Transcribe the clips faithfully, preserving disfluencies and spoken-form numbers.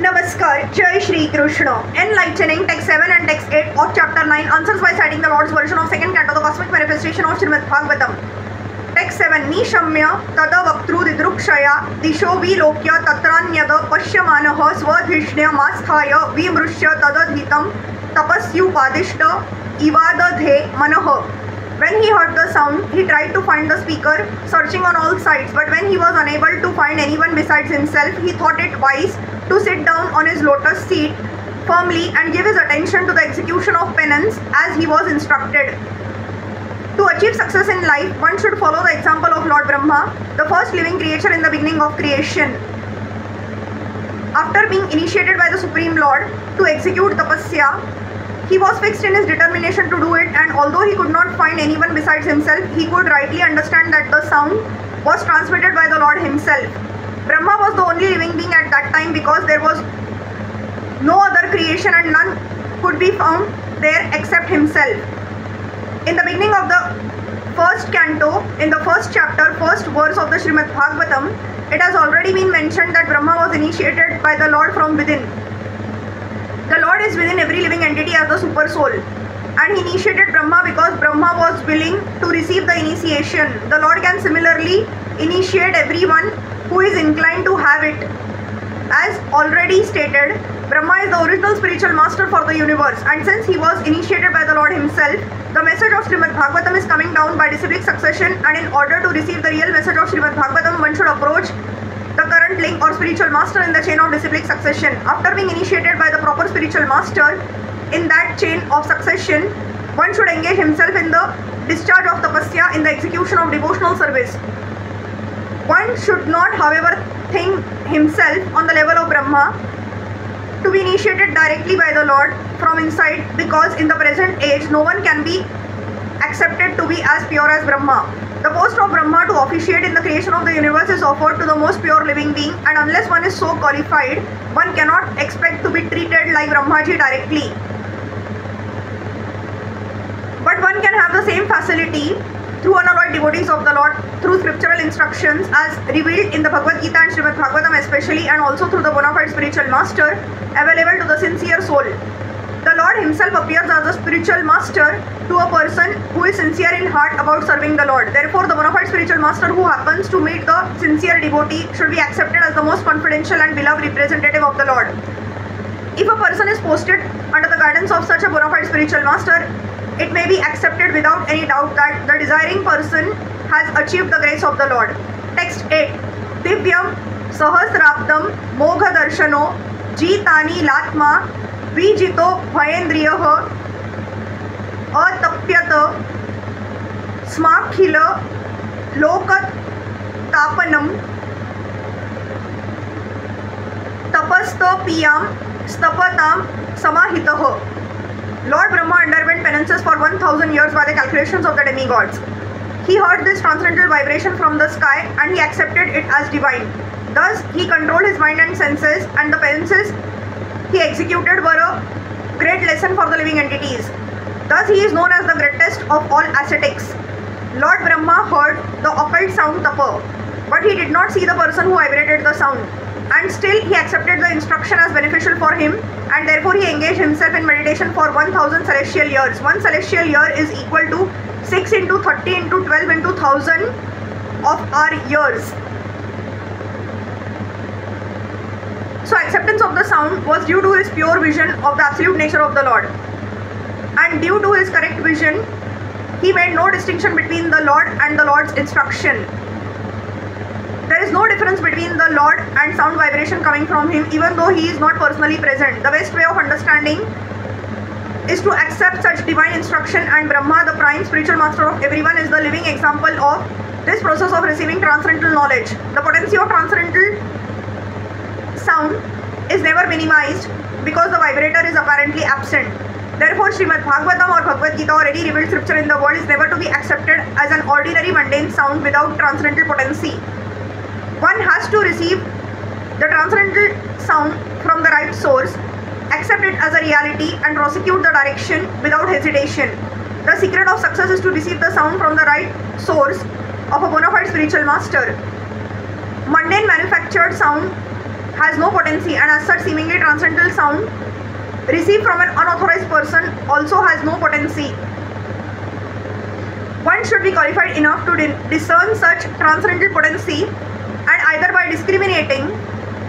Namaskar, Jai Shri Krishna. Enlightening text seven and text eight of chapter nine answers by citing the Lord's version of second canto, the cosmic manifestation of Srimad Bhagavatam. Text seven. Nishamya tada vaktru didrukshaya disho vilokya tatranyada pashyamanaha svadhishnya masthaya vimrushya tadadhitam tapasyupadishta ivadadhe manaha. When he heard the sound, he tried to find the speaker, searching on all sides. But when he was unable to find anyone besides himself, he thought it wise to sit down on his lotus seat firmly and give his attention to the execution of penance as he was instructed. To achieve success in life, one should follow the example of Lord Brahma, the first living creature in the beginning of creation. After being initiated by the Supreme Lord to execute tapasya, he was fixed in his determination to do it, and although he could not find anyone besides himself, he could rightly understand that the sound was transmitted by the Lord himself. Brahma was the only living being at that time because there was no other creation and none could be found there except himself. In the beginning of the first canto, in the first chapter, first verse of the Srimad Bhagavatam, it has already been mentioned that Brahma was initiated by the Lord from within. The Lord is within every living entity as the super soul, and he initiated Brahma because Brahma was willing to receive the initiation. The Lord can similarly initiate everyone who is inclined to have it. As already stated, Brahma is the original spiritual master for the universe, and since he was initiated by the Lord himself, the message of Srimad Bhagavatam is coming down by disciplic succession, and in order to receive the real message of Srimad Bhagavatam, one should approach the current link or spiritual master in the chain of disciplic succession. After being initiated by the proper spiritual master in that chain of succession, one should engage himself in the discharge of tapasya in the execution of devotional service. One should not, however, think himself on the level of Brahma to be initiated directly by the Lord from inside, because in the present age no one can be accepted to be as pure as Brahma. The post of Brahma to officiate in the creation of the universe is offered to the most pure living being, and unless one is so qualified, one cannot expect to be treated like Brahmaji directly. But one can have the same facility through unalloyed devotees of the Lord, through scriptural instructions as revealed in the Bhagavad Gita and Srimad Bhagavatam especially, and also through the bona fide spiritual master available to the sincere soul. The Lord himself appears as a spiritual master to a person who is sincere in heart about serving the Lord. Therefore, the bona fide spiritual master who happens to meet the sincere devotee should be accepted as the most confidential and beloved representative of the Lord. If a person is posted under the guidance of such a bona fide spiritual master, it may be accepted without any doubt that the desiring person has achieved the grace of the Lord. Text eight. Divyam Sahasrabdam Mogha Darshano Jitani Latma Vijito Bhayendriyaha Atapyata Smakhila Lokat Tapanam Tapasta Piyam Stapatam Samahitaha. Lord Brahma underwent penances for one thousand years by the calculations of the demigods. He heard this transcendental vibration from the sky and he accepted it as divine. Thus, he controlled his mind and senses, and the penances he executed were a great lesson for the living entities. Thus he is known as the greatest of all ascetics. Lord Brahma heard the occult sound tapa, but he did not see the person who vibrated the sound. And still he accepted the instruction as beneficial for him, and therefore he engaged himself in meditation for one thousand celestial years. One celestial year is equal to six into thirty into twelve into one thousand of our years. So acceptance of the sound was due to his pure vision of the absolute nature of the Lord. And due to his correct vision, he made no distinction between the Lord and the Lord's instruction. There is no difference between the Lord and sound vibration coming from him, even though he is not personally present. The best way of understanding is to accept such divine instruction, and Brahma, the prime spiritual master of everyone, is the living example of this process of receiving transcendental knowledge. The potency of transcendental sound is never minimized because the vibrator is apparently absent. Therefore, Srimad Bhagavatam or Bhagavad Gita or any revealed scripture in the world is never to be accepted as an ordinary mundane sound without transcendental potency. One has to receive the transcendental sound from the right source, accept it as a reality, and prosecute the direction without hesitation. The secret of success is to receive the sound from the right source of a bona fide spiritual master. Mundane manufactured sound has no potency, and as such seemingly transcendental sound received from an unauthorized person also has no potency. One should be qualified enough to discern such transcendental potency, and either by discriminating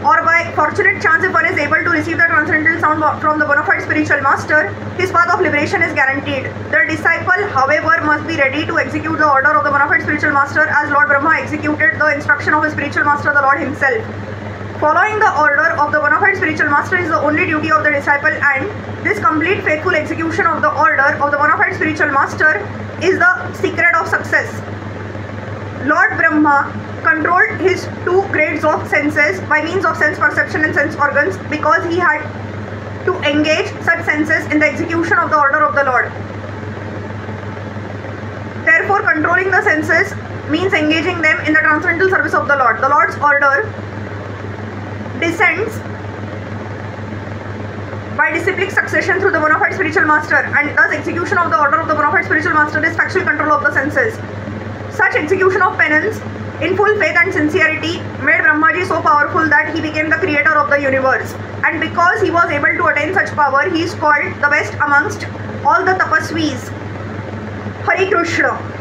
or by fortunate chance, if one is able to receive the transcendental sound from the bona fide spiritual master, his path of liberation is guaranteed. The disciple, however, must be ready to execute the order of the bona fide spiritual master as Lord Brahma executed the instruction of his spiritual master, the Lord himself. Following the order of the bona fide spiritual master is the only duty of the disciple, and this complete faithful execution of the order of the bona fide spiritual master is the secret of success. Lord Brahma controlled his two grades of senses by means of sense perception and sense organs, because he had to engage such senses in the execution of the order of the Lord. Therefore, controlling the senses means engaging them in the transcendental service of the Lord. The Lord's order descends by disciplic succession through the bona fide spiritual master, and thus execution of the order of the bona fide spiritual master is factual control of the senses. Such execution of penance in full faith and sincerity made Brahmaji so powerful that he became the creator of the universe, and because he was able to attain such power, he is called the best amongst all the tapasvis. Hare Krishna.